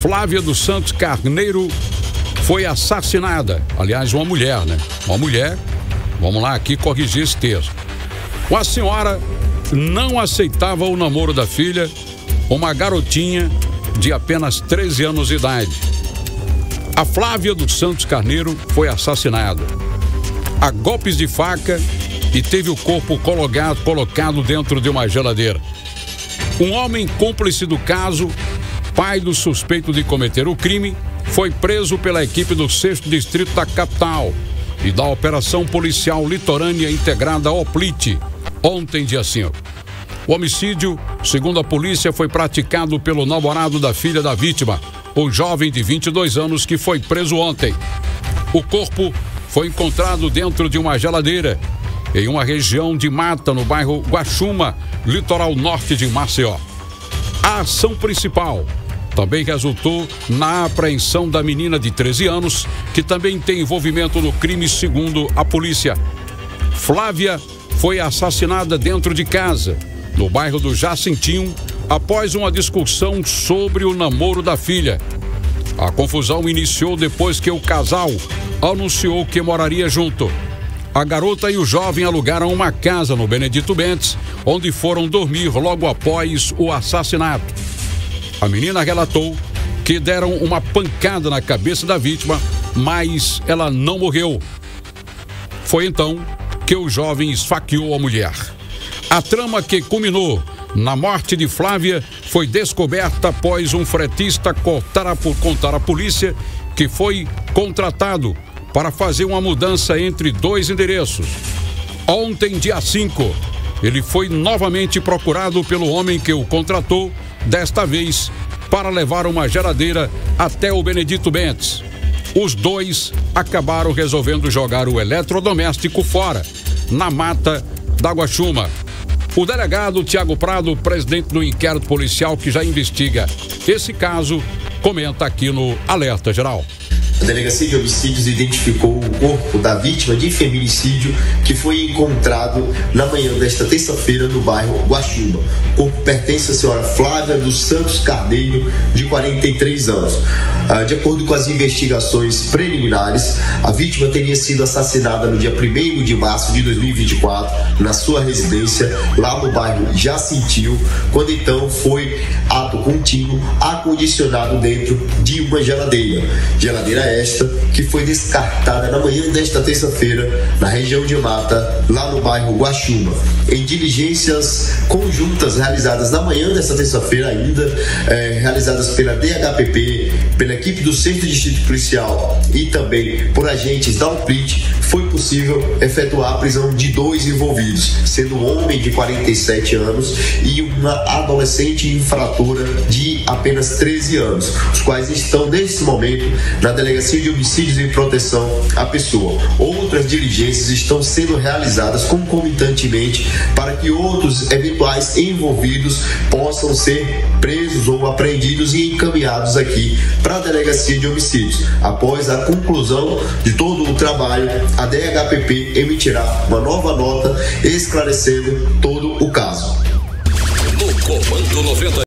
Flávia dos Santos Carneiro foi assassinada. Aliás, uma mulher, né? Uma mulher. Vamos lá aqui corrigir esse texto. A senhora não aceitava o namoro da filha, uma garotinha de apenas 13 anos de idade. A Flávia dos Santos Carneiro foi assassinada a golpes de faca e teve o corpo colocado dentro de uma geladeira. Um homem cúmplice do caso, pai do suspeito de cometer o crime, foi preso pela equipe do 6º Distrito da capital e da Operação Policial Litorânea Integrada Oplite, ontem, dia 5. O homicídio, segundo a polícia, foi praticado pelo namorado da filha da vítima, o jovem de 22 anos que foi preso ontem. O corpo foi encontrado dentro de uma geladeira, em uma região de mata no bairro Guaxuma, litoral norte de Maceió. A ação principal também resultou na apreensão da menina de 13 anos, que também tem envolvimento no crime, segundo a polícia. Flávia foi assassinada dentro de casa, no bairro do Jacintinho, após uma discussão sobre o namoro da filha. A confusão iniciou depois que o casal anunciou que moraria junto. A garota e o jovem alugaram uma casa no Benedito Bentes, onde foram dormir logo após o assassinato. A menina relatou que deram uma pancada na cabeça da vítima, mas ela não morreu. Foi então que o jovem esfaqueou a mulher. A trama que culminou na morte de Flávia foi descoberta após um fretista contar à polícia que foi contratado para fazer uma mudança entre dois endereços. Ontem, dia 5, ele foi novamente procurado pelo homem que o contratou, desta vez para levar uma geladeira até o Benedito Bentes. Os dois acabaram resolvendo jogar o eletrodoméstico fora, na mata da Guaxuma. O delegado Tiago Prado, presidente do inquérito policial que já investiga esse caso, comenta aqui no Alerta Geral. A Delegacia de Homicídios identificou o corpo da vítima de feminicídio que foi encontrado na manhã desta terça-feira no bairro Guaxuma. O corpo pertence à senhora Flávia dos Santos Carneiro, de 43 anos. De acordo com as investigações preliminares, a vítima teria sido assassinada no dia 1º de março de 2024, na sua residência, lá no bairro Jacintinho, quando então foi, ato contínuo, acondicionado dentro de uma geladeira. Geladeira esta que foi descartada na manhã desta terça-feira na região de mata, lá no bairro Guaxuma. Em diligências conjuntas realizadas na manhã desta terça-feira ainda, realizadas pela DHPP, pela equipe do 6º Distrito Policial e também por agentes da UPLIT, foi possível efetuar a prisão de dois envolvidos, sendo um homem de 47 anos e uma adolescente infratora de apenas 13 anos, os quais estão nesse momento na Delegacia de Homicídios e Proteção à Pessoa. Outras diligências estão sendo realizadas concomitantemente para que outros eventuais envolvidos possam ser presos ou apreendidos e encaminhados aqui para a Delegacia de Homicídios. Após a conclusão de todo o trabalho, a DHPP emitirá uma nova nota esclarecendo todo o caso. No Comando 90.